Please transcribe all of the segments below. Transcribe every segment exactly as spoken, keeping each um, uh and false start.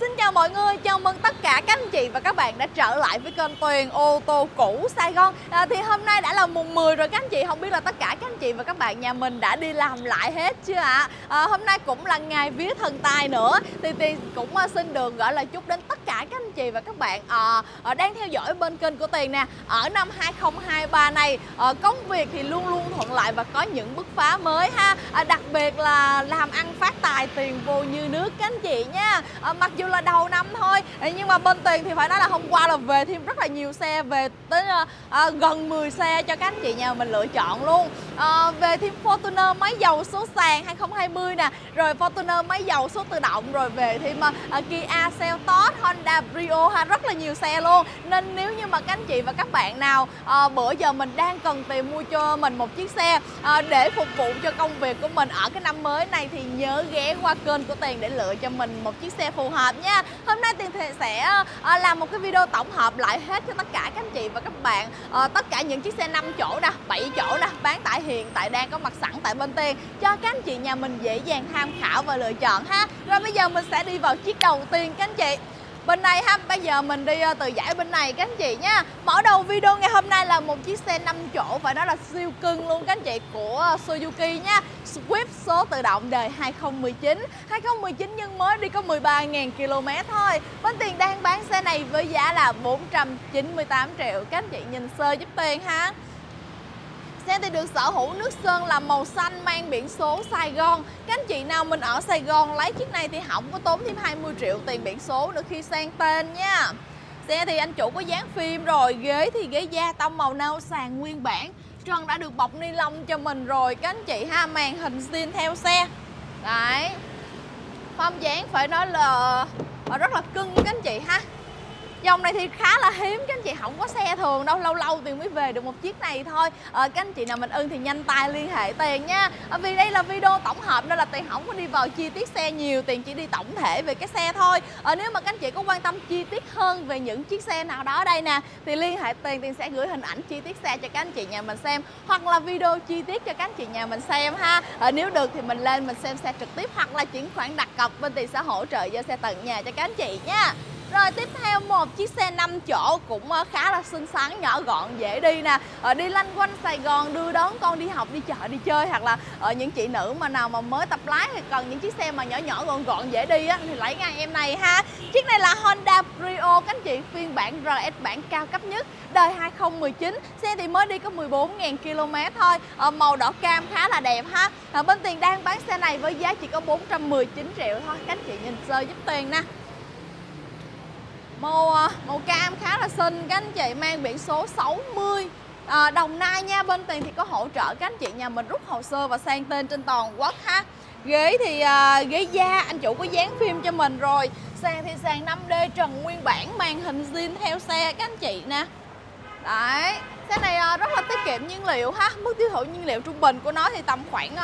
Xin chào mọi người, chào mừng tất cả các anh chị và các bạn đã trở lại với kênh Tuyền ô tô cũ Sài Gòn. à, Thì hôm nay đã là mùng mười rồi các anh chị, không biết là tất cả các anh chị và các bạn nhà mình đã đi làm lại hết chưa ạ? à? à, Hôm nay cũng là ngày vía thần tài nữa. Thì Tuyền cũng xin được gọi là chúc đến tất cả các anh chị và các bạn à, à, đang theo dõi bên kênh của Tuyền nè. Ở năm hai không hai ba này à, công việc thì luôn luôn thuận lợi và có những bứt phá mới ha. à, Đặc biệt là làm ăn phát tài tiền vô như nước các anh chị nha. à, Mặc dù là đầu năm thôi nhưng mà bên Tuyền thì phải nói là hôm qua là về thêm rất là nhiều xe, về tới à, gần mười xe cho các anh chị nhà mình lựa chọn luôn. à, Về thêm Fortuner máy dầu số sàn hai không hai không nè, rồi Fortuner máy dầu số tự động, rồi về thêm à, Kia Seltos, Honda Brio ha, rất là nhiều xe luôn. Nên nếu như mà các anh chị và các bạn nào à, bữa giờ mình đang cần tìm mua cho mình một chiếc xe à, để phục vụ cho công việc của mình ở cái năm mới này thì nhớ ghé qua kênh của Tuyền để lựa cho mình một chiếc xe phù hợp nha. Hôm nay Tuyền sẽ làm một cái video tổng hợp lại hết cho tất cả các anh chị và các bạn à, tất cả những chiếc xe năm chỗ nè, bảy chỗ nè, bán tại hiện tại đang có mặt sẵn tại bên Tuyền cho các anh chị nhà mình dễ dàng tham khảo và lựa chọn ha. Rồi bây giờ mình sẽ đi vào chiếc đầu tiên các anh chị. Bên này ha, bây giờ mình đi từ giải bên này các anh chị nha. Mở đầu video ngày hôm nay là một chiếc xe năm chỗ và đó là siêu cưng luôn các anh chị, của Suzuki nha. Swift số tự động đời hai không một chín nhưng mới đi có mười ba nghìn ki lô mét thôi. Bên Tuyền đang bán xe này với giá là bốn trăm chín mươi tám triệu. Các anh chị nhìn sơ giúp Tuyền ha. Xe thì được sở hữu nước sơn là màu xanh, mang biển số Sài Gòn. Các anh chị nào mình ở Sài Gòn lấy chiếc này thì không có tốn thêm hai mươi triệu tiền biển số nữa khi sang tên nha. Xe thì anh chủ có dán phim rồi, ghế thì ghế da tông màu nâu, sàn nguyên bản, trần đã được bọc ni lông cho mình rồi các anh chị ha, màn hình zin theo xe. Đấy, phong dáng phải nói là rất là cưng các anh chị ha. Dòng này thì khá là hiếm các anh chị, không có xe thường đâu, lâu lâu Tuyền mới về được một chiếc này thôi. à, Các anh chị nào mình ưng thì nhanh tay liên hệ Tuyền nha. à, Vì đây là video tổng hợp nên là Tuyền không có đi vào chi tiết xe nhiều, Tuyền chỉ đi tổng thể về cái xe thôi. à, Nếu mà các anh chị có quan tâm chi tiết hơn về những chiếc xe nào đó đây nè thì liên hệ Tuyền, Tuyền sẽ gửi hình ảnh chi tiết xe cho các anh chị nhà mình xem, hoặc là video chi tiết cho các anh chị nhà mình xem ha. à, Nếu được thì mình lên mình xem xe trực tiếp hoặc là chuyển khoản đặt cọc, bên Tuyền sẽ hỗ trợ giao xe tận nhà cho các anh chị nha. Rồi tiếp theo một chiếc xe năm chỗ cũng khá là xinh xắn, nhỏ gọn, dễ đi nè. Đi lanh quanh Sài Gòn đưa đón con đi học, đi chợ, đi chơi, hoặc là những chị nữ mà nào mà mới tập lái thì cần những chiếc xe mà nhỏ nhỏ gọn gọn dễ đi á, thì lấy ngay em này ha. Chiếc này là Honda Brio các anh chị, phiên bản rờ ét bản cao cấp nhất đời hai không một chín. Xe thì mới đi có mười bốn nghìn ki lô mét thôi. Màu đỏ cam khá là đẹp ha. Bên Tuyền đang bán xe này với giá chỉ có bốn trăm mười chín triệu thôi. Các anh chị nhìn sơ giúp Tuyền nè. Màu, màu cam khá là xinh các anh chị, mang biển số sáu mươi à, Đồng Nai nha. Bên Tuyền thì có hỗ trợ các anh chị nhà mình rút hồ sơ và sang tên trên toàn quốc ha. Ghế thì à, ghế da, anh chủ có dán phim cho mình rồi. Sàn thì sàn năm D, trần nguyên bản, màn hình zin theo xe các anh chị nè. Đấy, xe này à, rất là tiết kiệm nhiên liệu ha. Mức tiêu thụ nhiên liệu trung bình của nó thì tầm khoảng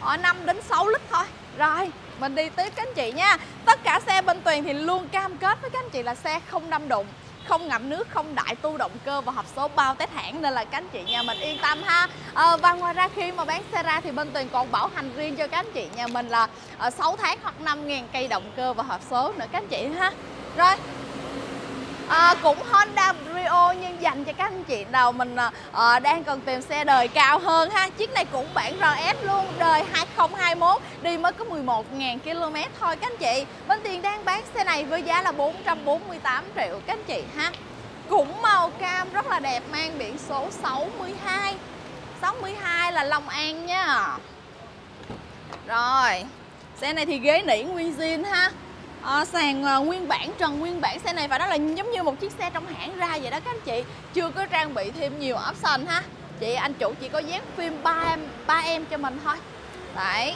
à, năm đến sáu lít thôi. Rồi mình đi tiếp các anh chị nha. Tất cả xe bên Tuyền thì luôn cam kết với các anh chị là xe không đâm đụng, không ngậm nước, không đại tu động cơ và hộp số bao test hãng, nên là các anh chị nhà mình yên tâm ha. à, Và ngoài ra khi mà bán xe ra thì bên Tuyền còn bảo hành riêng cho các anh chị nhà mình là sáu tháng hoặc năm nghìn cây động cơ và hộp số nữa các anh chị ha. Rồi à, cũng Honda Brio nhưng dành cho các anh chị nào mình à, đang cần tìm xe đời cao hơn ha. Chiếc này cũng bản rờ ét luôn, đời hai không hai mốt, đi mới có mười một nghìn ki lô mét thôi các anh chị. Bên Tuyền đang bán xe này với giá là bốn trăm bốn mươi tám triệu các anh chị ha. Cũng màu cam rất là đẹp, mang biển số sáu mươi hai, sáu mươi hai là Long An nha. Rồi xe này thì ghế nỉ nguyên zin ha. À, sàn à, nguyên bản, trần nguyên bản. Xe này phải nói là giống như một chiếc xe trong hãng ra vậy đó các anh chị. Chưa có trang bị thêm nhiều option ha. Chị anh chủ chỉ có dán phim ba em cho mình thôi. Đấy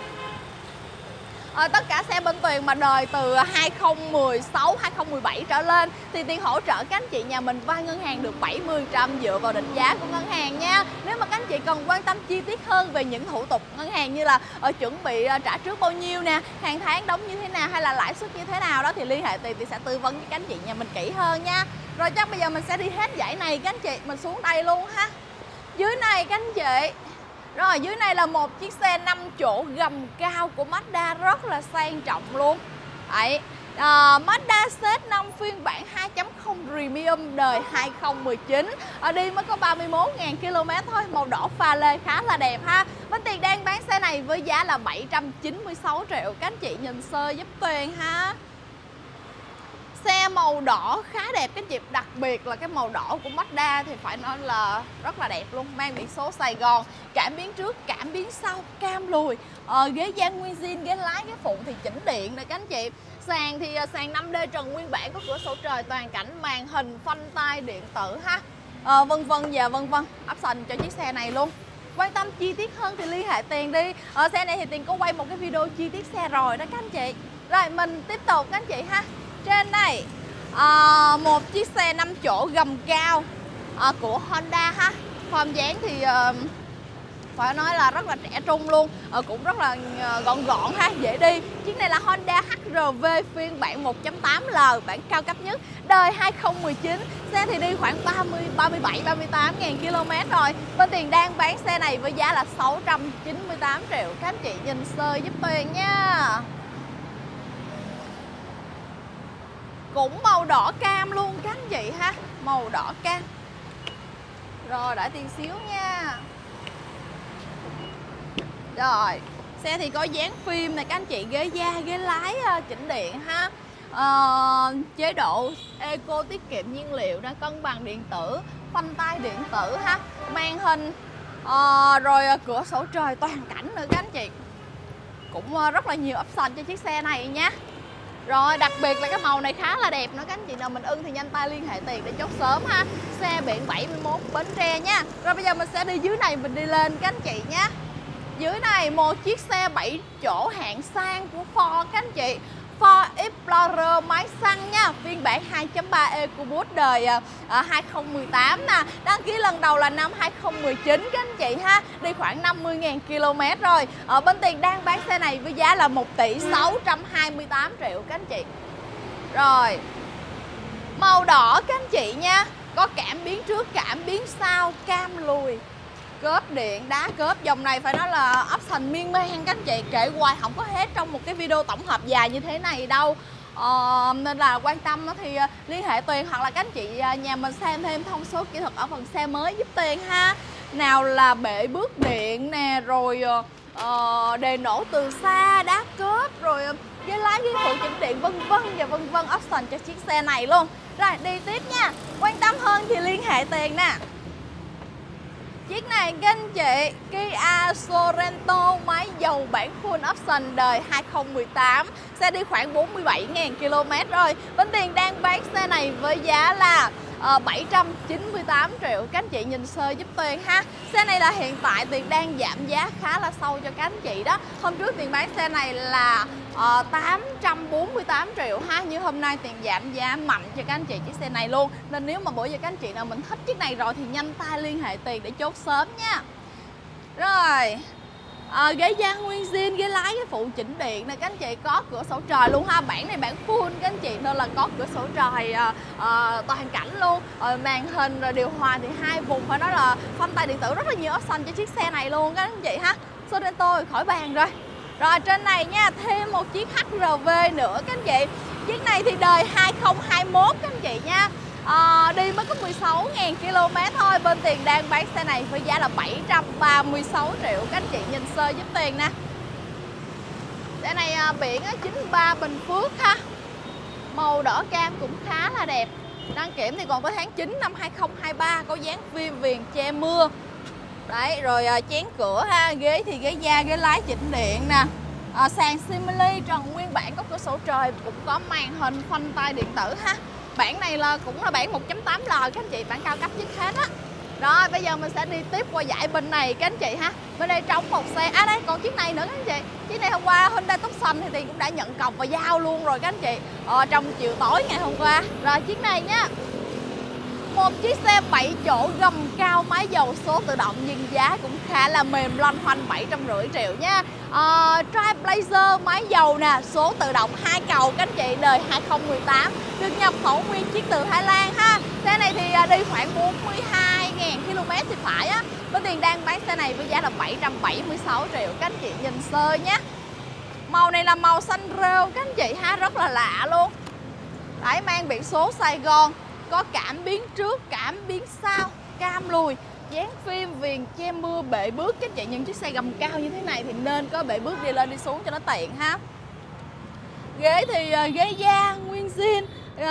à, tất cả xe bên Tuyền mà đời từ hai không một sáu, hai không một bảy trở lên thì Tuyền hỗ trợ các anh chị nhà mình vay ngân hàng được bảy mươi phần trăm dựa vào định giá của ngân hàng nha. Nếu mà các anh chị cần quan tâm chi tiết hơn về những thủ tục ngân hàng như là ở chuẩn bị trả trước bao nhiêu nè, hàng tháng đóng như thế nào hay là lãi suất như thế nào đó thì liên hệ Tuyền, Tuyền sẽ tư vấn cho các anh chị nhà mình kỹ hơn nha. Rồi chắc bây giờ mình sẽ đi hết dãy này các anh chị, mình xuống đây luôn ha. Dưới này các anh chị. Rồi dưới này là một chiếc xe năm chỗ gầm cao của Mazda rất là sang trọng luôn. Đấy, à, Mazda xê ích năm phiên bản hai chấm không Premium đời hai không một chín. Ở đi mới có ba mươi mốt nghìn ki lô mét thôi, màu đỏ pha lê khá là đẹp ha. Bánh Tiền đang bán xe này với giá là bảy trăm chín mươi sáu triệu. Các anh chị nhìn sơ giúp Tuyền ha. Xe màu đỏ khá đẹp, cái dịp đặc biệt là cái màu đỏ của Mazda thì phải nói là rất là đẹp luôn. Mang biển số Sài Gòn, cảm biến trước, cảm biến sau, cam lùi, ờ, ghế gian nguyên zin, ghế lái, ghế phụ thì chỉnh điện này các anh chị. Sàn thì sàn năm D trần nguyên bản, có cửa sổ trời toàn cảnh, màn hình, phanh tay điện tử ha, ờ, vân vân và vân vân, option cho chiếc xe này luôn. Quan tâm chi tiết hơn thì liên hệ Tiền đi. Ờ, xe này thì Tiền có quay một cái video chi tiết xe rồi đó các anh chị. Rồi mình tiếp tục các anh chị ha. Trên này à, một chiếc xe năm chỗ gầm cao à, của Honda ha. Form dáng thì à, phải nói là rất là trẻ trung luôn, à, cũng rất là à, gọn gọn ha, dễ đi. Chiếc này là Honda hát rờ vê phiên bản một chấm tám L, bản cao cấp nhất đời hai không một chín. Xe thì đi khoảng ba mươi, ba mươi bảy, ba mươi tám nghìn ki lô mét rồi. Bên Tiền đang bán xe này với giá là sáu trăm chín mươi tám triệu. Các anh chị nhìn sơ giúp Tiền nha. Cũng màu đỏ cam luôn các anh chị ha, màu đỏ cam. Rồi đợi Tiền xíu nha. Rồi, xe thì có dán phim này các anh chị, ghế da, ghế lái chỉnh điện ha. Ờ, chế độ eco tiết kiệm nhiên liệu đó, cân bằng điện tử, phanh tay điện tử ha, màn hình, ờ, rồi cửa sổ trời toàn cảnh nữa các anh chị. Cũng rất là nhiều option cho chiếc xe này nha. Rồi đặc biệt là cái màu này khá là đẹp nữa, các anh chị nào mình ưng thì nhanh tay liên hệ Tiền để chốt sớm ha. Xe biển bảy mươi mốt Bến Tre nha. Rồi bây giờ mình sẽ đi dưới này, mình đi lên các anh chị nhé. Dưới này một chiếc xe bảy chỗ hạng sang của Ford các anh chị, Ford Explorer máy xăng nha, phiên bản hai chấm ba EcoSport đời à, hai không một tám nè. Đăng ký lần đầu là năm hai không một chín các anh chị ha. Đi khoảng năm mươi nghìn ki lô mét rồi. Ở bên Tiền đang bán xe này với giá là một tỷ sáu trăm hai mươi tám triệu các anh chị. Rồi. Màu đỏ các anh chị nha. Có cảm biến trước, cảm biến sau, cam lùi, cốp điện, đá cốp. Dòng này phải nói là option miên man các anh chị, kể hoài không có hết trong một cái video tổng hợp dài như thế này đâu. ờ, Nên là quan tâm thì liên hệ Tuyền, hoặc là các anh chị nhà mình xem thêm thông số kỹ thuật ở phần xe mới giúp Tuyền ha. Nào là bể bước điện nè, rồi uh, đề nổ từ xa, đá cốp, rồi ghế lái, ghế phụ chỉnh điện, vân vân và vân vân, option cho chiếc xe này luôn. Rồi đi tiếp nha. Quan tâm hơn thì liên hệ Tuyền nè. Chiếc này các anh chị, Kia Sorento máy dầu bản full option đời hai không một tám. Xe đi khoảng bốn mươi bảy nghìn ki lô mét rồi. Bên Tiền đang bán xe này với giá là uh, bảy trăm chín mươi tám triệu. Các anh chị nhìn sơ giúp Tiền ha. Xe này là hiện tại Tiền đang giảm giá khá là sâu cho các anh chị đó. Hôm trước Tiền bán xe này là uh, tám trăm bốn mươi tám triệu ha. Như hôm nay Tiền giảm giá mạnh cho các anh chị chiếc xe này luôn. Nên nếu mà bữa giờ các anh chị nào mình thích chiếc này rồi thì nhanh tay liên hệ Tiền để chốt sớm nha. Rồi à, ghế da nguyên zin, ghế lái, ghế phụ chỉnh điện này các anh chị, có cửa sổ trời luôn ha. Bản này bản full các anh chị nên là có cửa sổ trời à, à, toàn cảnh luôn. Rồi màn hình, rồi điều hòa thì hai vùng, phải nói là phanh tay điện tử, rất là nhiều option cho chiếc xe này luôn các anh chị ha. Sorento khỏi bàn rồi. Rồi trên này nha, thêm một chiếc hát rờ vê nữa các anh chị. Chiếc này thì đời hai không hai mốt các anh chị nha. À, đi mới có mười sáu nghìn ki lô mét thôi. Bên Tiền đang bán xe này với giá là bảy trăm ba mươi sáu triệu. Các anh chị nhìn sơ giúp Tiền nè. Xe này à, biển chín ba Bình Phước ha. Màu đỏ cam cũng khá là đẹp. Đăng kiểm thì còn tới tháng chín năm hai không hai ba. Có dán phim viền che mưa. Đấy rồi à, chén cửa ha. Ghế thì ghế da, ghế lái chỉnh điện nè. à, Sàn simili trần nguyên bản, có cửa sổ trời, cũng có màn hình, phanh tay điện tử ha. Bản này là cũng là bản một chấm tám L các anh chị, bản cao cấp nhất hết á. Rồi bây giờ mình sẽ đi tiếp qua dải bên này các anh chị ha. Bên đây trống một xe, à đây còn chiếc này nữa các anh chị. Chiếc này hôm qua Hyundai Tucson thì Tiền cũng đã nhận cọc và giao luôn rồi các anh chị, ờ, trong chiều tối ngày hôm qua. Rồi chiếc này nhá, một chiếc xe bảy chỗ gầm cao máy dầu số tự động nhưng giá cũng khá là mềm, loanh hoanh bảy trăm rưỡi triệu nha. à, Trailblazer máy dầu nè, số tự động hai cầu các anh chị, đời hai không một tám, được nhập khẩu nguyên chiếc từ Thái Lan ha. Xe này thì đi khoảng bốn mươi hai nghìn ki lô mét thì phải á. Bên Tiền đang bán xe này với giá là bảy trăm bảy mươi sáu triệu. Các anh chị nhìn sơ nhé. Màu này là màu xanh rêu các anh chị ha, rất là lạ luôn. Đấy, mang biển số Sài Gòn, có cảm biến trước, cảm biến sau, cam lùi, dán phim, viền che mưa, bệ bước. Các anh chị, những chiếc xe gầm cao như thế này thì nên có bệ bước đi lên đi xuống cho nó tiện ha. Ghế thì uh, ghế da nguyên zin,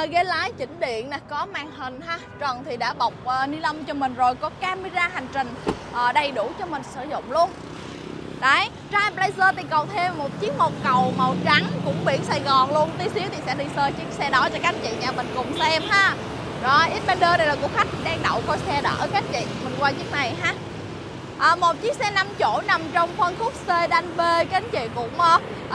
uh, ghế lái chỉnh điện nè, có màn hình ha. Trần thì đã bọc uh, ni lông cho mình rồi, có camera hành trình uh, đầy đủ cho mình sử dụng luôn. Đấy, Trailblazer thì cầu thêm một chiếc một cầu màu trắng, cũng biển Sài Gòn luôn. Tí xíu thì sẽ đi sơ chiếc xe đó cho các anh chị nhà mình cùng xem ha. Rồi, Xpander này là của khách đang đậu coi xe đỡ các anh chị. Mình qua chiếc này ha. À, một chiếc xe năm chỗ nằm trong phân khúc sedan B. Các anh chị cũng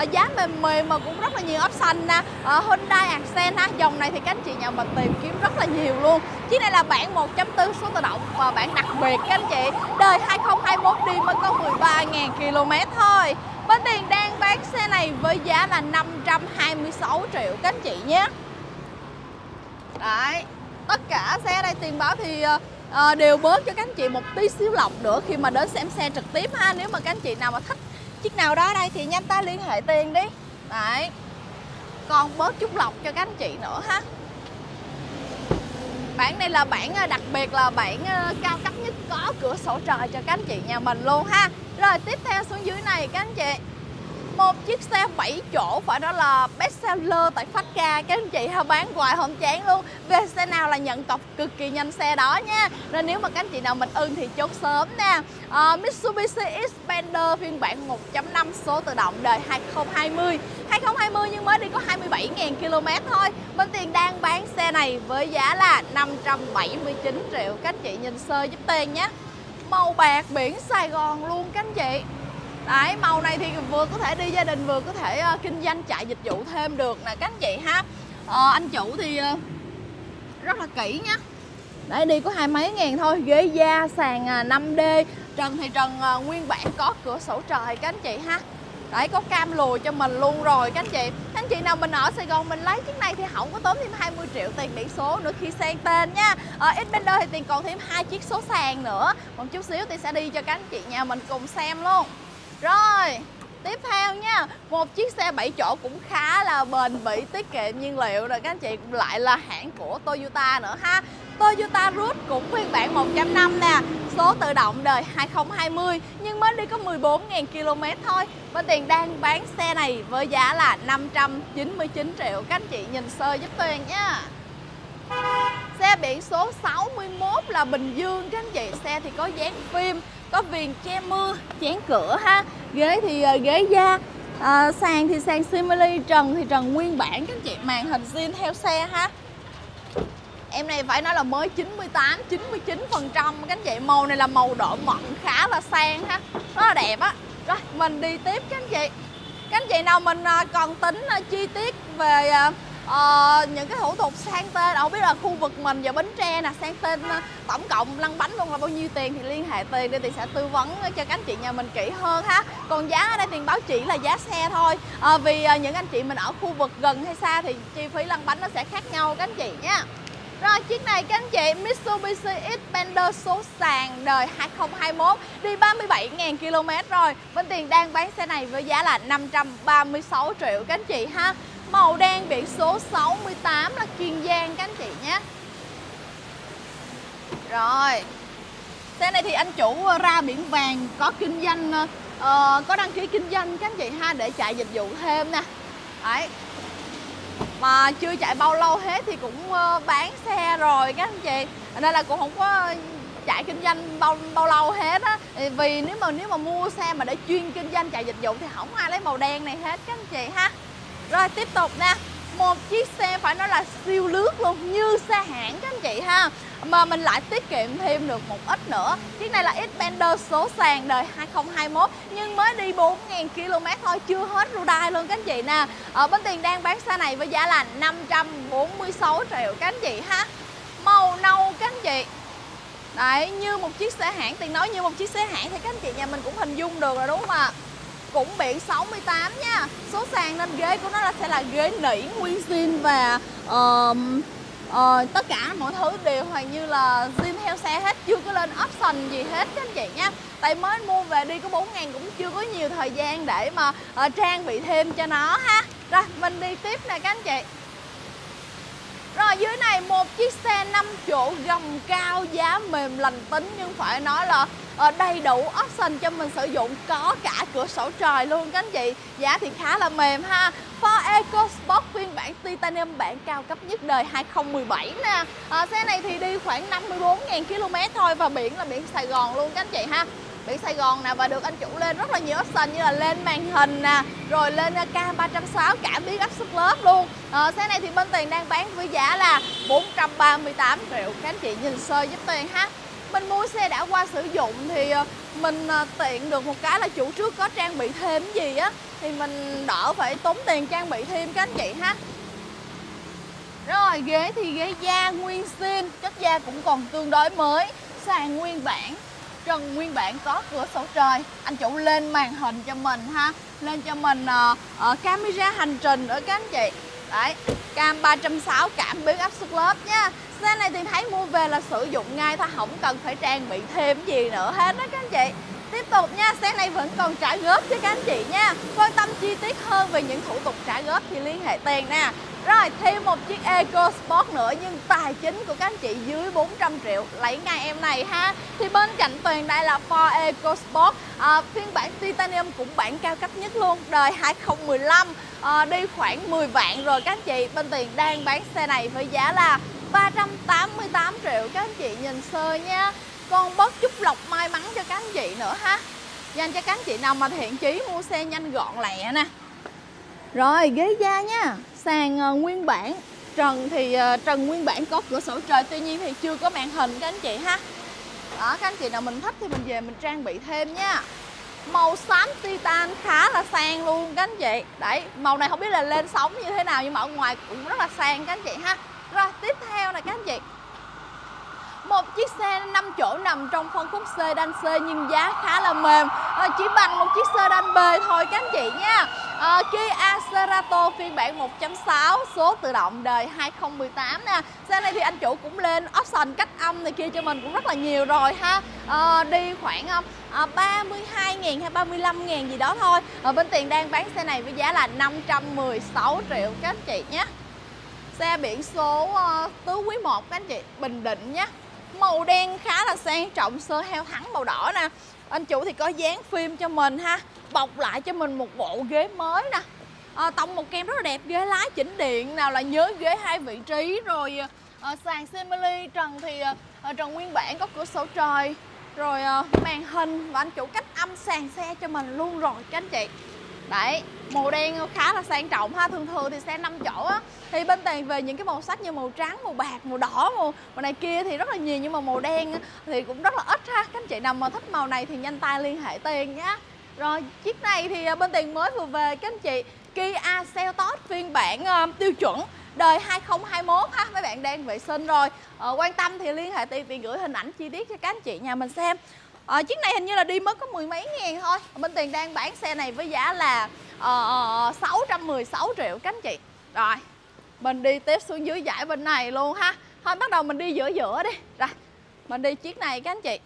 uh, giá mềm mềm mà cũng rất là nhiều option nè. uh, Hyundai Accent ha. Dòng này thì các anh chị nhà mình tìm kiếm rất là nhiều luôn. Chiếc này là bản một chấm bốn số tự động và bản đặc biệt các anh chị. Đời hai không hai mốt đi mới có mười ba nghìn ki lô mét thôi. Bên Tiền đang bán xe này với giá là năm trăm hai mươi sáu triệu các anh chị nhé. Đấy, tất cả xe đây tiền báo thì uh, À, đều bớt cho các anh chị một tí xíu lọc nữa khi mà đến xem xe trực tiếp ha. Nếu mà các anh chị nào mà thích chiếc nào đó đây thì nhanh tay liên hệ Tiền đi. Đấy, còn bớt chút lọc cho các anh chị nữa ha. Bản này là bản đặc biệt, là bản cao cấp nhất, có cửa sổ trời cho các anh chị nhà mình luôn ha. Rồi tiếp theo xuống dưới này các anh chị, một chiếc xe bảy chỗ phải đó là best seller tại FastCars. Các anh chị ha, bán hoài không chán luôn. Về xe nào là nhận cọc cực kỳ nhanh xe đó nha. Nên nếu mà các anh chị nào mình ưng thì chốt sớm nè. à, Mitsubishi Xpander phiên bản một chấm năm số tự động đời hai không hai mươi nhưng mới đi có hai mươi bảy nghìn ki lô mét thôi. Bên Tiền đang bán xe này với giá là năm trăm bảy mươi chín triệu. Các anh chị nhìn sơ giúp Tiền nhé. Màu bạc biển Sài Gòn luôn các anh chị. Đấy, màu này thì vừa có thể đi gia đình, vừa có thể uh, kinh doanh chạy dịch vụ thêm được nè các anh chị ha. uh, Anh chủ thì uh, rất là kỹ nhá. Đấy, đi có hai mấy ngàn thôi. Ghế da, sàn uh, năm D. Trần thì trần uh, nguyên bản, có cửa sổ trời các anh chị ha. Đấy, có cam lùi cho mình luôn rồi các anh chị. Các anh chị nào mình ở Sài Gòn mình lấy chiếc này thì không có tốn thêm hai mươi triệu tiền biển số nữa khi sang tên nha. Ở Xpander thì Tiền còn thêm hai chiếc số sàn nữa. Một chút xíu thì sẽ đi cho các anh chị nhà mình cùng xem luôn. Rồi, tiếp theo nha, một chiếc xe bảy chỗ cũng khá là bền bỉ, tiết kiệm nhiên liệu rồi các anh chị, lại là hãng của Toyota nữa ha. Toyota Rush cũng phiên bản một chấm năm nè, số tự động đời hai không hai mươi nhưng mới đi có mười bốn nghìn ki lô mét thôi. Bên Tiền đang bán xe này với giá là năm trăm chín mươi chín triệu, các anh chị nhìn sơ giúp Tiền nha. Xe biển số sáu mươi mốt là Bình Dương các anh chị, xe thì có dán phim, có viền che mưa, dán cửa ha. Ghế thì uh, ghế da, uh, sàn thì sàn simili, trần thì trần nguyên bản các anh chị, màn hình zin theo xe ha. Em này phải nói là mới chín mươi tám, chín mươi chín phần trăm các anh chị. Màu này là màu đỏ mận, khá là sang ha, rất là đẹp á. Rồi mình đi tiếp các anh chị. Các anh chị nào mình uh, còn tính uh, chi tiết về uh, Ờ, những cái thủ tục sang tên, không biết là khu vực mình và Bến Tre nè, sang tên tổng cộng lăn bánh luôn là bao nhiêu tiền thì liên hệ Tiền để Tiền sẽ tư vấn cho các anh chị nhà mình kỹ hơn ha. Còn giá ở đây Tiền báo chỉ là giá xe thôi. à, Vì những anh chị mình ở khu vực gần hay xa thì chi phí lăn bánh nó sẽ khác nhau các anh chị nha. Rồi chiếc này các anh chị, Mitsubishi Xpander số sàn đời hai không hai mốt, đi ba mươi bảy nghìn ki lô mét rồi. Bên Tiền đang bán xe này với giá là năm trăm ba mươi sáu triệu các anh chị ha. Màu đen biển số sáu mươi tám là Kiên Giang các anh chị nhé. Rồi, xe này thì anh chủ ra biển vàng, có kinh doanh, uh, có đăng ký kinh doanh các anh chị ha, để chạy dịch vụ thêm nè. Đấy, mà chưa chạy bao lâu hết thì cũng uh, bán xe rồi các anh chị, nên là cũng không có chạy kinh doanh bao bao lâu hết á. Vì nếu mà nếu mà mua xe mà để chuyên kinh doanh chạy dịch vụ thì không ai lấy màu đen này hết các anh chị ha. Rồi tiếp tục nè, một chiếc xe phải nói là siêu lướt luôn, như xe hãng các anh chị ha, mà mình lại tiết kiệm thêm được một ít nữa. Chiếc này là Xpander số sàn đời hai không hai mốt nhưng mới đi bốn nghìn ki lô mét thôi, chưa hết ưu đãi luôn các anh chị nè. Ở Bên Tiền đang bán xe này với giá là năm trăm bốn mươi sáu triệu các anh chị ha. Màu nâu các anh chị. Đấy, như một chiếc xe hãng. Tiền nói như một chiếc xe hãng thì các anh chị nhà mình cũng hình dung được rồi đúng không ạ? Cũng biển sáu mươi tám nha, số sàn nên ghế của nó là sẽ là ghế nỉ nguyên zin và uh, uh, tất cả mọi thứ đều hoàn như là zin theo xe hết, chưa có lên option gì hết các anh chị nha. Tại mới mua về đi có bốn ngàn cũng chưa có nhiều thời gian để mà uh, trang bị thêm cho nó ha. Rồi mình đi tiếp nè các anh chị. Rồi dưới này một chiếc xe năm chỗ gầm cao, giá mềm lành tính nhưng phải nói là đầy đủ option cho mình sử dụng, có cả cửa sổ trời luôn các anh chị. Giá thì khá là mềm ha. Ford EcoSport phiên bản Titanium, bản cao cấp nhất đời hai không một bảy nè. à, Xe này thì đi khoảng năm mươi bốn ngàn ki lô mét thôi và biển là biển Sài Gòn luôn các anh chị ha. Biển Sài Gòn nè, và được anh chủ lên rất là nhiều option như là lên màn hình nè, rồi lên ca ba sáu không cả biến áp suất lớp luôn. à, Xe này thì bên Tuyền đang bán với giá là bốn trăm ba mươi tám triệu. Các anh chị nhìn sơ giúp Tuyền ha. Mình mua xe đã qua sử dụng thì mình tiện được một cái là chủ trước có trang bị thêm gì á thì mình đỡ phải tốn tiền trang bị thêm các anh chị ha. Rồi ghế thì ghế da nguyên zin, chất da cũng còn tương đối mới, sàn nguyên bản, trần nguyên bản, có cửa sổ trời. Anh chủ lên màn hình cho mình ha, lên cho mình uh, uh, camera hành trình nữa các anh chị. Đấy, cam ba trăm sáu mươi cảm biến áp suất lớp nha. Xe này thì thấy mua về là sử dụng ngay thôi, không cần phải trang bị thêm gì nữa hết đó các anh chị. Tiếp tục nha, xe này vẫn còn trả góp cho các anh chị nha. Quan tâm chi tiết hơn về những thủ tục trả góp thì liên hệ Tiền nè. Rồi thêm một chiếc EcoSport nữa nhưng tài chính của các anh chị dưới bốn trăm triệu lấy ngay em này ha. Thì bên cạnh Tuyền đây là Ford EcoSport à, phiên bản Titanium, cũng bản cao cấp nhất luôn, đời hai không một lăm, à, đi khoảng mười vạn rồi các anh chị. Bên Tuyền đang bán xe này với giá là ba trăm tám mươi tám triệu, các anh chị nhìn sơ nha. Còn bớt chút lọc may mắn cho các anh chị nữa ha. Dành cho các anh chị nào mà thiện chí mua xe nhanh gọn lẹ nè. Rồi ghế da nha, sàn nguyên bản, trần thì trần nguyên bản, có cửa sổ trời, tuy nhiên thì chưa có màn hình các anh chị ha. Đó, các anh chị nào mình thích thì mình về mình trang bị thêm nha. Màu xám titan khá là sang luôn các anh chị. Đấy, màu này không biết là lên sóng như thế nào nhưng mà ở ngoài cũng rất là sang các anh chị ha. Rồi tiếp theo là các anh chị, một chiếc xe năm chỗ nằm trong phân khúc sedan C nhưng giá khá là mềm, à, chỉ bằng một chiếc sedan B thôi các anh chị nha. à, Kia Cerato phiên bản một chấm sáu số tự động đời hai không một tám nè. Xe này thì anh chủ cũng lên option cách âm này kia cho mình cũng rất là nhiều rồi ha. à, Đi khoảng à, ba mươi hai ngàn hay ba mươi lăm ngàn gì đó thôi. à, Bên Tiền đang bán xe này với giá là năm trăm mười sáu triệu các anh chị nhé. Xe biển số uh, tứ quý một các anh chị, Bình Định nhé. Màu đen khá là sang trọng, sơ heo thắng màu đỏ nè. Anh chủ thì có dán phim cho mình ha, bọc lại cho mình một bộ ghế mới nè. à, Tông một kem rất là đẹp, ghế lái chỉnh điện, nào là nhớ ghế hai vị trí. Rồi à, sàn simili, trần thì à, trần nguyên bản, có cửa sổ trời, rồi à, màn hình, và anh chủ cách âm sàn xe cho mình luôn rồi các anh chị. Đấy, màu đen khá là sang trọng ha. Thường thường thì xe năm chỗ á, thì bên Tiền về những cái màu sắc như màu trắng, màu bạc, màu đỏ, màu, màu này kia thì rất là nhiều, nhưng mà màu đen thì cũng rất là ít ha. Các anh chị nào mà thích màu này thì nhanh tay liên hệ Tiền nhé. Rồi chiếc này thì bên Tiền mới vừa về các anh chị, Kia Seltos phiên bản uh, tiêu chuẩn đời hai không hai mốt ha. Mấy bạn đang vệ sinh rồi, uh, quan tâm thì liên hệ Tiền, Tiền gửi hình ảnh chi tiết cho các anh chị nhà mình xem. À, chiếc này hình như là đi mất có mười mấy ngàn thôi. Bên Tiền đang bán xe này với giá là uh, sáu trăm mười sáu triệu các anh chị. Rồi mình đi tiếp xuống dưới dải bên này luôn ha. Thôi bắt đầu mình đi giữa giữa đi. Rồi mình đi chiếc này các anh chị.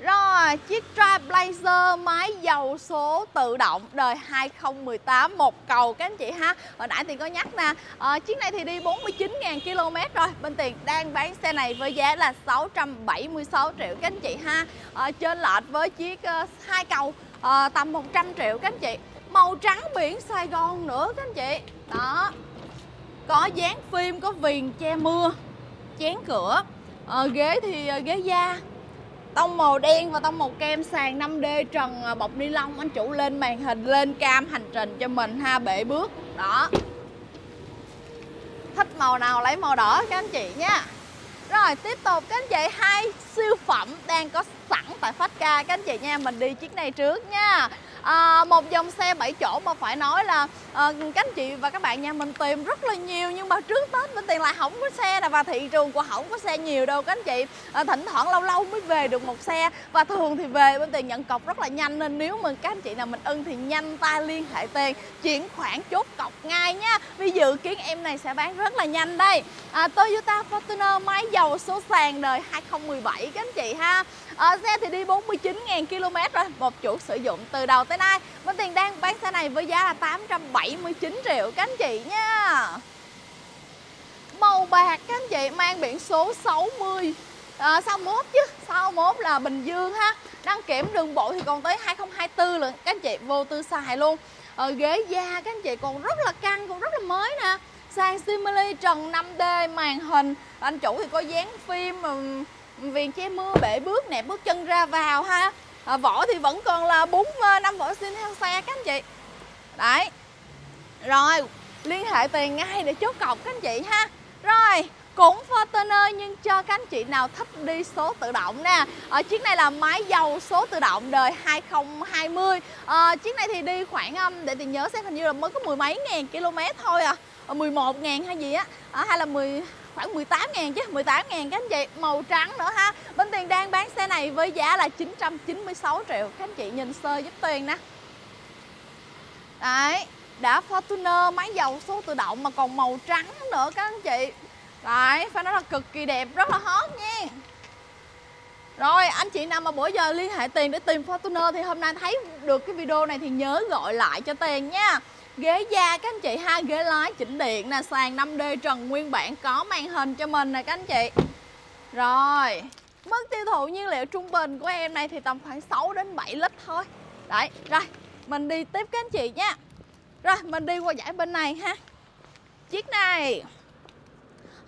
Rồi chiếc Trailblazer máy dầu số tự động đời hai không một tám một cầu các anh chị ha. Hồi nãy Tiền có nhắc nè, à, chiếc này thì đi bốn mươi chín ngàn ki lô mét rồi. Bên Tiền đang bán xe này với giá là sáu trăm bảy mươi sáu triệu các anh chị ha. à, Trên lệch với chiếc uh, hai cầu uh, tầm một trăm triệu các anh chị. Màu trắng biển Sài Gòn nữa các anh chị. Đó, có dán phim, có viền che mưa, chén cửa, à, ghế thì uh, ghế da, tông màu đen và tông màu kem, sàn năm D, trần bọc ni lông, anh chủ lên màn hình, lên cam hành trình cho mình ha, bể bước đó. Thích màu nào lấy màu đỏ các anh chị nha. Rồi tiếp tục các anh chị, hai siêu phẩm đang có sẵn tại FastCars các anh chị nha. Mình đi chiếc này trước nha. à, một dòng xe bảy chỗ mà phải nói là à, các anh chị và các bạn nhà mình tìm rất là nhiều, nhưng mà trước Tết Vĩnh Tiền là không có xe nè, và thị trường của không có xe nhiều đâu các anh chị. À, thỉnh thoảng lâu lâu mới về được một xe, và thường thì về Vĩnh Tiền nhận cọc rất là nhanh, nên nếu mà các anh chị nào mình ưng thì nhanh tay liên hệ Tiền, chuyển khoản chốt cọc ngay nha, vì dự kiến em này sẽ bán rất là nhanh đây. à, Toyota Fortuner máy dầu số sàn đời hai không một bảy các anh chị ha. À, xe thì đi bốn mươi chín nghìn ki lô mét rồi, một chủ sử dụng từ đầu tới nay. Vĩnh Tiền đang bán xe này với giá là tám trăm bảy mươi chín triệu các anh chị nha. Màu bạc các anh chị, mang biển số sáu mươi à, sáu mốt chứ, sáu mốt là Bình Dương ha. Đăng kiểm đường bộ thì còn tới hai không hai tư lận các anh chị, vô tư xài luôn. Ở ghế da các anh chị còn rất là căng, còn rất là mới nè. Sàn simili trần năm D, màn hình, anh chủ thì có dán phim viền che mưa, bể bước nẹp bước chân ra vào ha. À, vỏ thì vẫn còn là bốn năm vỏ xin heo xe các anh chị. Đấy. Rồi, liên hệ Tiền ngay để chốt cọc các anh chị ha. Rồi, cũng Fortuner nhưng cho các anh chị nào thích đi số tự động nè. Ở chiếc này là máy dầu số tự động đời hai không hai không. À, chiếc này thì đi khoảng để Tiền nhớ xem hình như là mới có mười mấy ngàn km thôi à. mười một ngàn hay gì á. À, hay là mười khoảng mười tám ngàn chứ, mười tám ngàn các anh chị, màu trắng nữa ha. Bên Tiền đang bán xe này với giá là chín trăm chín mươi sáu triệu. Các anh chị nhìn sơ giúp Tiền nè. Đấy, đã Fortuner máy dầu số tự động mà còn màu trắng nữa các anh chị. Đấy, phải nói là cực kỳ đẹp, rất là hot nha. Rồi, anh chị nào mà bữa giờ liên hệ Tiền để tìm Fortuner thì hôm nay thấy được cái video này thì nhớ gọi lại cho Tiền nha. Ghế da các anh chị ha, ghế lái chỉnh điện nè, sàn năm D trần nguyên bản, có màn hình cho mình nè các anh chị. Rồi, mức tiêu thụ nhiên liệu trung bình của em này thì tầm khoảng sáu đến bảy lít thôi. Đấy, rồi, mình đi tiếp các anh chị nha. Rồi, mình đi qua dải bên này ha. Chiếc này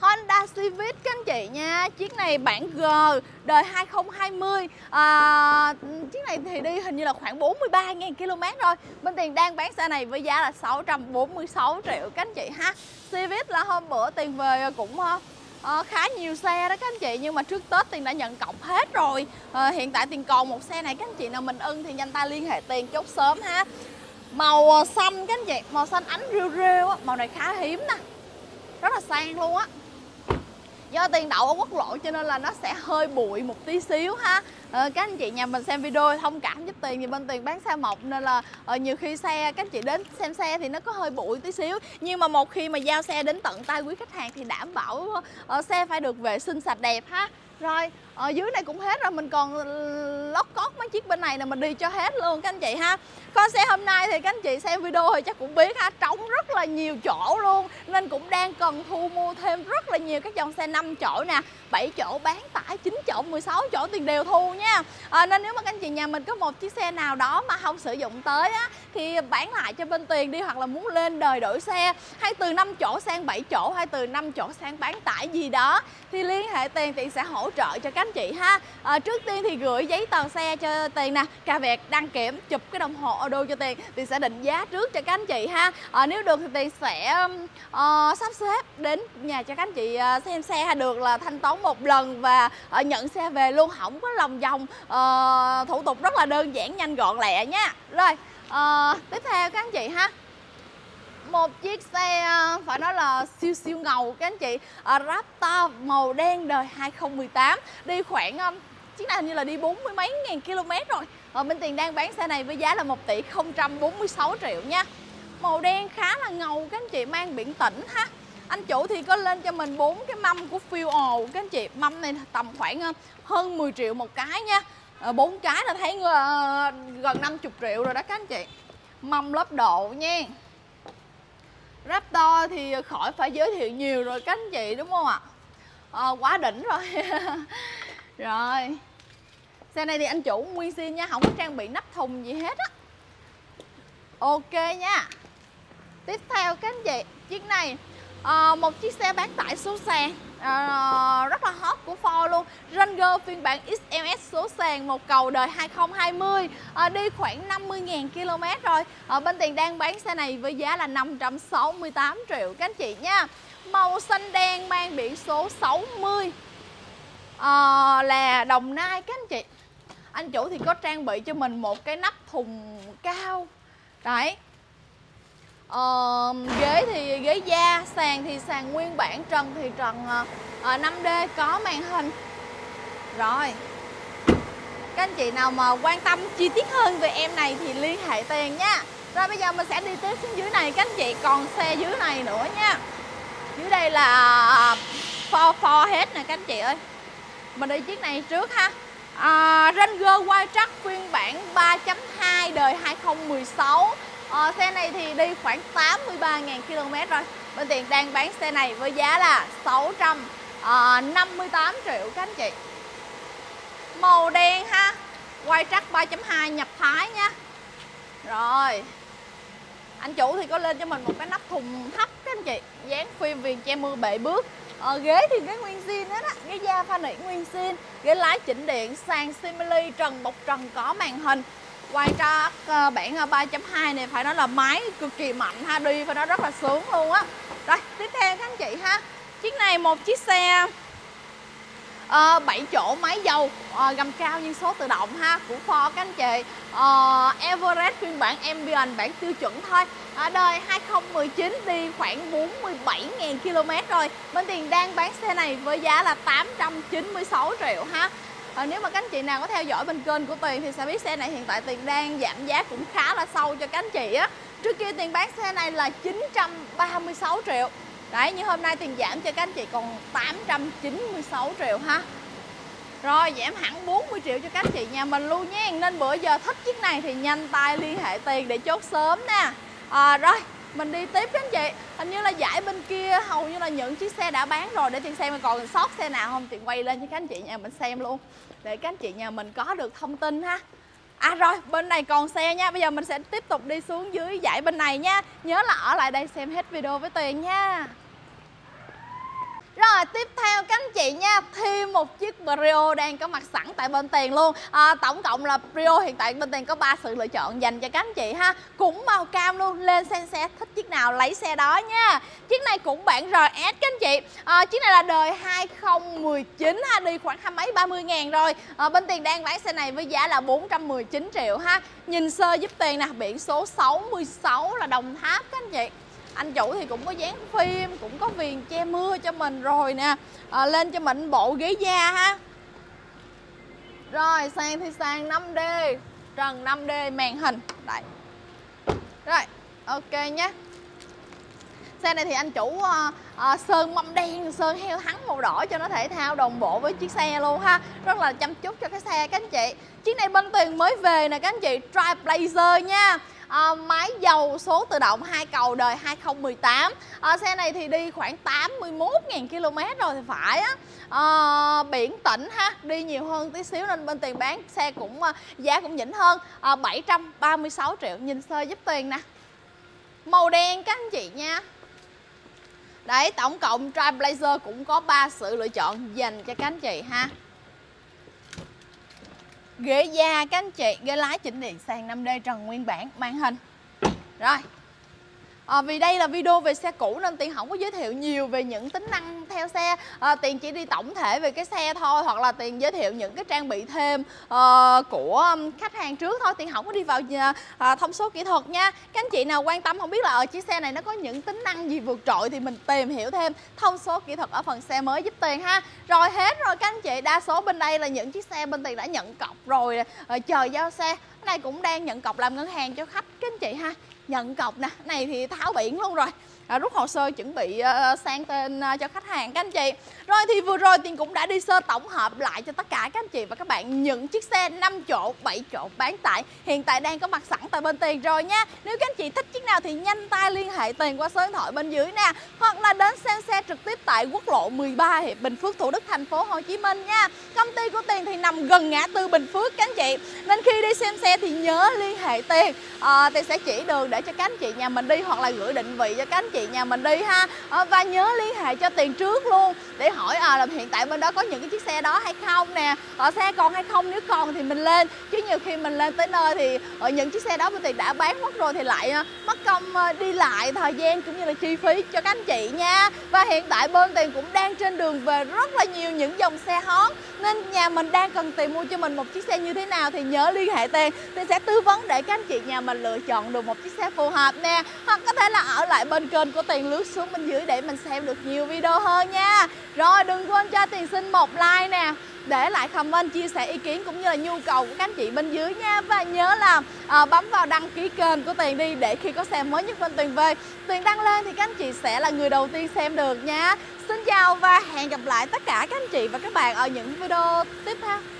Honda Civic các anh chị nha, chiếc này bản G đời hai không hai không. à, Chiếc này thì đi hình như là khoảng bốn mươi ba nghìn ki lô mét rồi. Bên Tiền đang bán xe này với giá là sáu trăm bốn mươi sáu triệu các anh chị ha. Civic là hôm bữa Tiền về cũng à, khá nhiều xe đó các anh chị, nhưng mà trước Tết Tiền đã nhận cọc hết rồi. à, Hiện tại Tiền còn một xe này, các anh chị nào mình ưng thì nhanh tay liên hệ Tiền chốt sớm ha. Màu xanh các anh chị, màu xanh ánh rêu rêu á, màu này khá hiếm nè, rất là sang luôn á. Do Tiền đậu ở quốc lộ cho nên là nó sẽ hơi bụi một tí xíu ha. Các anh chị nhà mình xem video thông cảm giúp Tiền, thì bên Tiền bán xe mộc nên là nhiều khi xe các anh chị đến xem xe thì nó có hơi bụi tí xíu, nhưng mà một khi mà giao xe đến tận tay quý khách hàng thì đảm bảo xe phải được vệ sinh sạch đẹp ha. Rồi, ở dưới này cũng hết rồi, mình còn lót cót mấy chiếc bên này là mình đi cho hết luôn các anh chị ha. Con xe hôm nay thì các anh chị xem video thì chắc cũng biết ha, trống rất là nhiều chỗ luôn, nên cũng đang cần thu mua thêm rất là nhiều các dòng xe năm chỗ nè, bảy chỗ, bán tải, chín chỗ, mười sáu chỗ Tiền đều thu nha. à, Nên nếu mà các anh chị nhà mình có một chiếc xe nào đó mà không sử dụng tới á, thì bán lại cho bên Tiền đi, hoặc là muốn lên đời đổi xe, hay từ năm chỗ sang bảy chỗ, hay từ năm chỗ sang bán tải gì đó thì liên hệ Tiền, Tiền sẽ hỗ trợ cho các anh chị ha. à, Trước tiên thì gửi giấy tờ xe cho Tiền nè, cà vẹt đăng kiểm, chụp cái đồng hồ đô cho Tiền, Tiền sẽ định giá trước cho các anh chị ha. à, Nếu được thì Tiền sẽ uh, sắp xếp đến nhà cho các anh chị uh, xem xe ha, được là thanh toán một lần và uh, nhận xe về luôn, không có lòng vòng, uh, thủ tục rất là đơn giản, nhanh gọn lẹ nha. Rồi, uh, tiếp theo các anh chị ha, một chiếc xe phải nói là siêu siêu ngầu các anh chị, Raptor màu đen đời hai không một tám, đi khoảng, chiếc này hình như là đi bốn mươi mấy ngàn km rồi. Ở bên Tiền đang bán xe này với giá là một tỷ không trăm bốn mươi sáu triệu nha. Màu đen khá là ngầu các anh chị, mang biển tỉnh ha. Anh chủ thì có lên cho mình bốn cái mâm của fuel các anh chị, mâm này tầm khoảng hơn mười triệu một cái nha, bốn cái là thấy gần năm mươi triệu rồi đó các anh chị, mâm lớp độ nha. Raptor thì khỏi phải giới thiệu nhiều rồi các anh chị đúng không ạ? À, quá đỉnh rồi. Rồi, xe này thì anh chủ nguyên zin nha, không có trang bị nắp thùng gì hết á. Ok nha. Tiếp theo các anh chị, chiếc này à, một chiếc xe bán tải số sàn à, rất là hot của Ford luôn, Ranger phiên bản ích lờ ét số sàn một cầu đời hai không hai không, à, đi khoảng năm mươi nghìn ki lô mét rồi. à, Bên Tiền đang bán xe này với giá là năm trăm sáu mươi tám triệu các anh chị nha. Màu xanh đen, mang biển số sáu mươi, à, là Đồng Nai các anh chị. anh chủ thì có trang bị cho mình một cái nắp thùng cao. Đấy. Ờ, ghế thì ghế da, sàn thì sàn nguyên bản, trần thì trần à, năm D có màn hình. Rồi, các anh chị nào mà quan tâm chi tiết hơn về em này thì liên hệ Tuyền nha. Rồi bây giờ mình sẽ đi tiếp xuống dưới này các anh chị, còn xe dưới này nữa nha. Dưới đây là Ford Ford hết nè các anh chị ơi. Mình đi chiếc này trước ha. à, Ranger White Truck phiên bản ba chấm hai đời hai không một sáu. à, Xe này thì đi khoảng tám mươi ba nghìn ki lô mét rồi. Bên Tuyền đang bán xe này với giá là sáu trăm năm mươi tám triệu các anh chị. Màu đen ha, White Truck ba chấm hai nhập Thái nha. Rồi, anh chủ thì có lên cho mình một cái nắp thùng thấp các anh chị, dán phim viền che mưa bệ bước. Ờ, ghế thì ghế nguyên zin hết á, ghế da pha nỉ nguyên zin, ghế lái chỉnh điện, sàn simili, trần bọc trần có màn hình. Quay ra bản ba chấm hai này phải nói là máy cực kỳ mạnh ha, đi phải nói rất là sướng luôn á. Rồi tiếp theo các anh chị ha, chiếc này một chiếc xe Uh, bảy chỗ máy dầu uh, gầm cao nhưng số tự động ha, của Ford các anh chị. uh, Everest phiên bản Ambient bản tiêu chuẩn thôi, ở đời hai không một chín đi khoảng bốn mươi bảy nghìn ki lô mét rồi. Bên Tuyền đang bán xe này với giá là tám trăm chín mươi sáu triệu ha. uh, Nếu mà các anh chị nào có theo dõi bên kênh của Tuyền thì sẽ biết xe này hiện tại Tuyền đang giảm giá cũng khá là sâu cho các anh chị á. Trước kia Tuyền bán xe này là chín trăm ba mươi sáu triệu. Đấy, như hôm nay Tuyền giảm cho các anh chị còn tám trăm chín mươi sáu triệu ha. Rồi giảm hẳn bốn mươi triệu cho các anh chị nhà mình luôn nha. Nên bữa giờ thích chiếc này thì nhanh tay liên hệ Tuyền để chốt sớm nè. à, Rồi mình đi tiếp các anh chị. Hình như là giải bên kia hầu như là những chiếc xe đã bán rồi. Để Tuyền xem còn sót xe nào không, Tuyền quay lên cho các anh chị nhà mình xem luôn, để các anh chị nhà mình có được thông tin ha. À rồi, bên này còn xe nha. Bây giờ mình sẽ tiếp tục đi xuống dưới dãy bên này nha. Nhớ là ở lại đây xem hết video với Tuyền nha. Rồi tiếp theo các anh chị nha, thêm một chiếc Brio đang có mặt sẵn tại bên Tuyền luôn. à, Tổng cộng là Brio hiện tại bên Tuyền có ba sự lựa chọn dành cho các anh chị ha. Cũng màu cam luôn, lên xem xe thích chiếc nào lấy xe đó nha. Chiếc này cũng bản rờ ét các anh chị. à, Chiếc này là đời hai không một chín ha, đi khoảng hai mấy ba mươi ngàn rồi. à, Bên Tuyền đang bán xe này với giá là bốn trăm mười chín triệu ha. Nhìn sơ giúp Tuyền nè, biển số sáu mươi sáu là Đồng Tháp các anh chị. Anh chủ thì cũng có dán phim, cũng có viền che mưa cho mình rồi nè. à, Lên cho mình bộ ghế da ha. Rồi sàn thì sàn năm D, trần năm D, màn hình. Đấy. Rồi ok nhé. Xe này thì anh chủ à, à, sơn mâm đen, sơn heo thắng màu đỏ cho nó thể thao đồng bộ với chiếc xe luôn ha. Rất là chăm chút cho cái xe các anh chị. Chiếc này bên Tuyền mới về nè các anh chị, Trailblazer nha. À, máy dầu số tự động hai cầu đời hai không một tám. à, Xe này thì đi khoảng tám mươi mốt nghìn ki lô mét rồi thì phải á. à, Biển tỉnh ha, đi nhiều hơn tí xíu nên bên Tuyền bán xe cũng giá cũng nhỉnh hơn. à, bảy trăm ba mươi sáu triệu, nhìn sơ giúp Tuyền nè. Màu đen các anh chị nha. Đấy, tổng cộng Trailblazer cũng có ba sự lựa chọn dành cho các anh chị ha. Ghế da các anh chị, ghế lái chỉnh điện, sàn năm D, trần nguyên bản, màn hình. Rồi à, vì đây là video về xe cũ nên Tuyền không có giới thiệu nhiều về những tính năng theo xe. à, Tuyền chỉ đi tổng thể về cái xe thôi, hoặc là Tuyền giới thiệu những cái trang bị thêm uh, của khách hàng trước thôi. Tuyền không có đi vào uh, thông số kỹ thuật nha. Các anh chị nào quan tâm không biết là ở chiếc xe này nó có những tính năng gì vượt trội thì mình tìm hiểu thêm thông số kỹ thuật ở phần xe mới giúp Tuyền ha. Rồi hết rồi các anh chị, đa số bên đây là những chiếc xe bên Tuyền đã nhận cọc rồi, uh, chờ giao xe. Cái này cũng đang nhận cọc làm ngân hàng cho khách các anh chị ha. Nhận cọc nè, này thì tháo biển luôn rồi. à, Rút hồ sơ chuẩn bị uh, sang tên uh, cho khách hàng các anh chị. Rồi thì vừa rồi Tuyền cũng đã đi sơ tổng hợp lại cho tất cả các anh chị và các bạn những chiếc xe năm chỗ, bảy chỗ bán tại hiện tại đang có mặt sẵn tại bên Tuyền rồi nha. Nếu các anh chị thích chiếc nào thì nhanh tay liên hệ Tuyền qua số điện thoại bên dưới nè, hoặc là đến xem xe trực tiếp tại quốc lộ mười ba Hiệp Bình Phước, Thủ Đức, thành phố Hồ Chí Minh nha. Công ty của Tuyền thì nằm gần ngã tư Bình Phước các anh chị, nên khi đi xem xe thì nhớ liên hệ Tuyền. à, Tuyền sẽ chỉ đường để cho các anh chị nhà mình đi, hoặc là gửi định vị cho các anh chị chị nhà mình đi ha. Và nhớ liên hệ cho Tuyền trước luôn để hỏi à, là hiện tại bên đó có những cái chiếc xe đó hay không nè, ở xe còn hay không, nếu còn thì mình lên, chứ nhiều khi mình lên tới nơi thì ở những chiếc xe đó bên Tuyền đã bán mất rồi thì lại mất công đi lại, thời gian cũng như là chi phí cho các anh chị nha. Và hiện tại bên Tuyền cũng đang trên đường về rất là nhiều những dòng xe hot, nên nhà mình đang cần tìm mua cho mình một chiếc xe như thế nào thì nhớ liên hệ Tuyền, Tuyền sẽ tư vấn để các anh chị nhà mình lựa chọn được một chiếc xe phù hợp nè. Hoặc có thể là ở lại bên kênh của Tuyền, lướt xuống bên dưới để mình xem được nhiều video hơn nha. Rồi đừng quên cho Tuyền xin một like nè, để lại comment chia sẻ ý kiến cũng như là nhu cầu của các anh chị bên dưới nha. Và nhớ là à, bấm vào đăng ký kênh của Tuyền đi, để khi có xe mới nhất bên Tuyền về, Tuyền đăng lên thì các anh chị sẽ là người đầu tiên xem được nha. Xin chào và hẹn gặp lại tất cả các anh chị và các bạn ở những video tiếp theo.